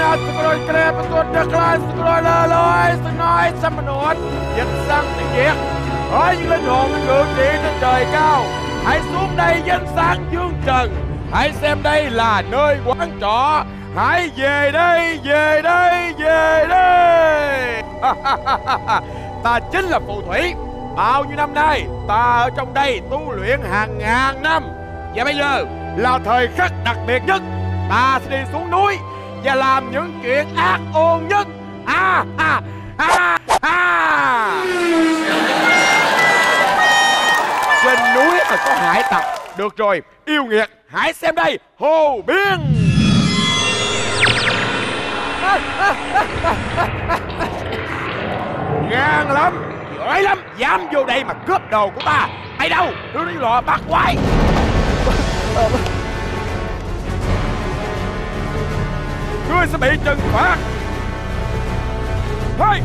nát sừng đôi kẹp sừng đôi cay sừng đôi lơ lối sừng nói xăm nốt dịch xăm tiếng việt hỡi những linh hồn ngự trị trên trời cao, hãy xuống đây danh sáng dương trần, hãy xem đây là nơi quán trọ, hãy về đây về đây về đây. Ta chính là phù thủy, bao nhiêu năm nay ta ở trong đây tu luyện hàng ngàn năm, và bây giờ là thời khắc đặc biệt nhất. Ta sẽ đi xuống núi và làm những chuyện ác ôn nhất. Trên núi là có hải tặc. Được rồi, yêu nghiệt, hãy xem đây, hồ biên. Ngang lắm, giỏi lắm, dám vô đây mà cướp đồ của ta. Mày đâu, đưa đi lò bắt quái. Ngươi sẽ bị trừng phạt. Hey!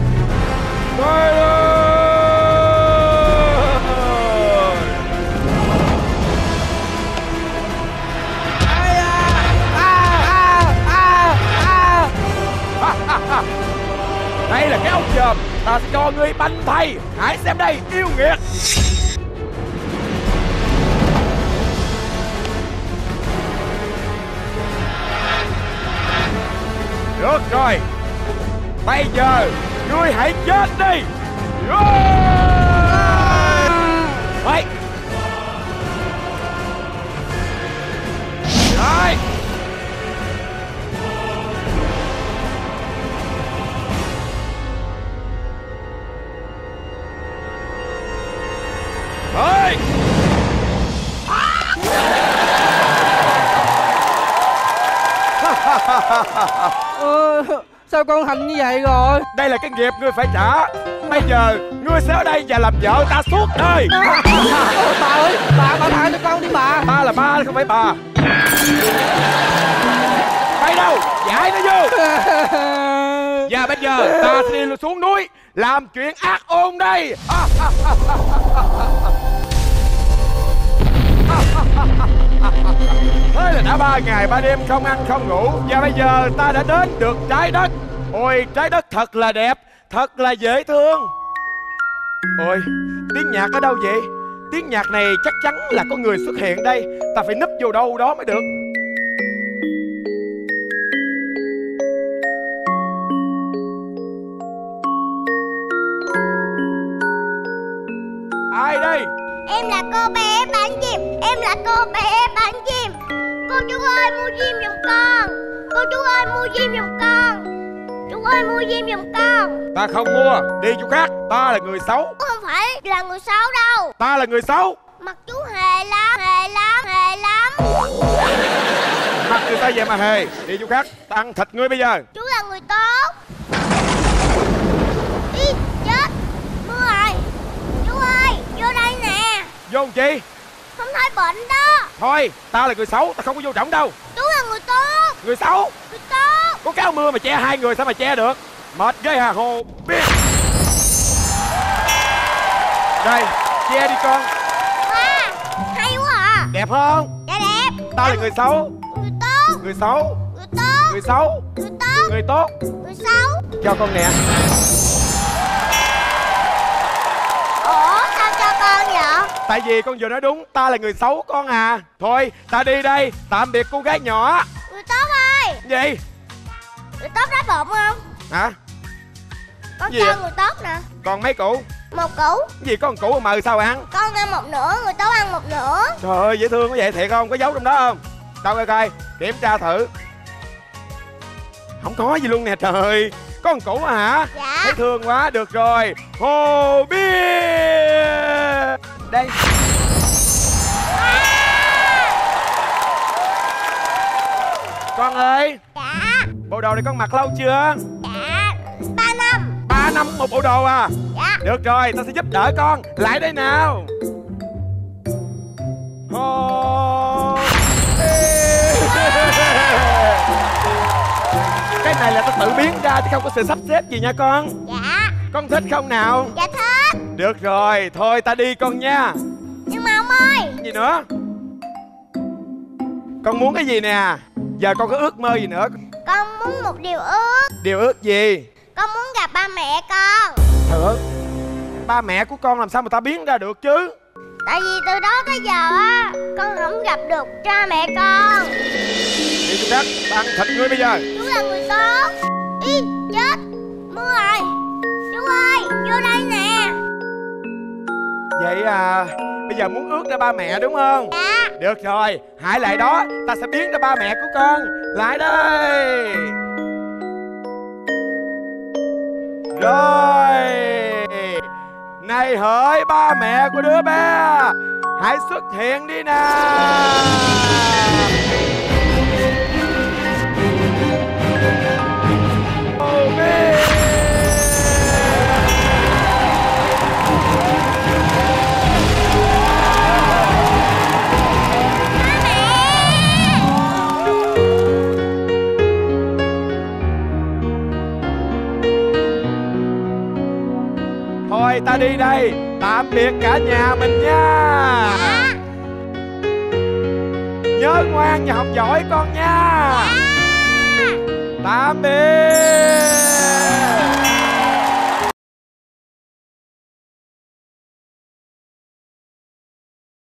Đây là cái ốc chòm, ta sẽ cho ngươi banh thay. Hãy xem đây, yêu nghiệt. Được rồi, bây giờ ngươi hãy chết đi. Đấy. Đấy. Đấy. Sao con thành như vậy rồi? Đây là cái nghiệp ngươi phải trả. Bây giờ ngươi sẽ ở đây và làm vợ ta suốt đời. Bà ơi, bà thả cho con đi bà. Ta là ma không phải bà. Bay đâu, giải nó vô. Và bây giờ ta sẽ đi xuống núi làm chuyện ác ôn đây. Thế là đã 3 ngày 3 đêm không ăn không ngủ, và bây giờ ta đã đến được trái đất. Ôi, trái đất thật là đẹp, thật là dễ thương. Ôi, tiếng nhạc ở đâu vậy? Tiếng nhạc này chắc chắn là có người xuất hiện đây. Ta phải núp vô đâu đó mới được. Ai đây? Em là cô bé bán chim. Em là cô bé bán chim. Cô chú ơi mua chim giùm con. Cô chú ơi mua chim giùm con. Chú ơi mua chim giùm con. Ta không mua, đi chỗ khác. Ta là người xấu. Không phải là người xấu đâu. Ta là người xấu. Mặt chú hề lắm, hề lắm, hề lắm. Mặt người ta vậy mà hề. Đi chỗ khác, ta ăn thịt ngươi bây giờ. Chú là người tốt. Ý, chết. Mưa rồi. Chú ơi, vô đây nè. Vô làm chi? Không thấy bệnh đó. Thôi, ta là người xấu, ta không có vô trọng đâu. Chú là người tốt. Người xấu. Người tốt. Có cáo mưa mà che hai người sao mà che được. Mệt ghê hà hồ biết. Đây, che đi con. Wow, hay quá à. Đẹp không? Dạ đẹp. Ta là người xấu. Người tốt. Người xấu. Người tốt. Người xấu. Người tốt. Người tốt. Người xấu. Cho con nè. Tại vì con vừa nói đúng, ta là người xấu con à. Thôi, ta đi đây, tạm biệt cô gái nhỏ. Người tốt ơi. Gì? Người tốt đá bộn không? Hả? Con gì? Cho người tốt nè. Còn mấy củ? 1 củ. Gì có 1 củ mà sao ăn? Con ăn 1 nửa, người tốt ăn 1 nửa. Trời ơi, dễ thương quá vậy, thiệt không? Có giấu trong đó không? Đâu coi coi, kiểm tra thử. Không có gì luôn nè trời. Có 1 củ mà hả? Dạ. Thấy thương quá, được rồi. Hồ bia. Đây. Con ơi. Dạ. Bộ đồ này con mặc lâu chưa? Dạ, 3 năm. 3 năm 1 bộ đồ à? Dạ. Được rồi, ta sẽ giúp đỡ con. Lại đây nào. Hồ... Cái này là ta tự biến ra chứ không có sự sắp xếp gì nha con. Dạ. Con thích không nào? Dạ thích. Được rồi, thôi ta đi con nha. Nhưng mà ông ơi. Gì nữa? Con muốn cái gì nè? Giờ con có ước mơ gì nữa? Con muốn một điều ước. Điều ước gì? Con muốn gặp ba mẹ con. Thưa, ba mẹ của con làm sao mà ta biến ra được chứ? Tại vì từ đó tới giờ á, con không gặp được cha mẹ con. Đi xuống đất, ta ăn thịt ngươi bây giờ. Chú là người tốt. Ý, chết, mưa rồi. Chú ơi, vô đây nè. Vậy à, bây giờ muốn ước ra ba mẹ đúng không? Dạ. Được rồi, hãy lại đó, ta sẽ biến ra ba mẹ của con. Lại đây. Rồi. Này hỡi ba mẹ của đứa bé, hãy xuất hiện đi nào. Ta đi đây, tạm biệt cả nhà mình nha. Nhớ ngoan và học giỏi con nha.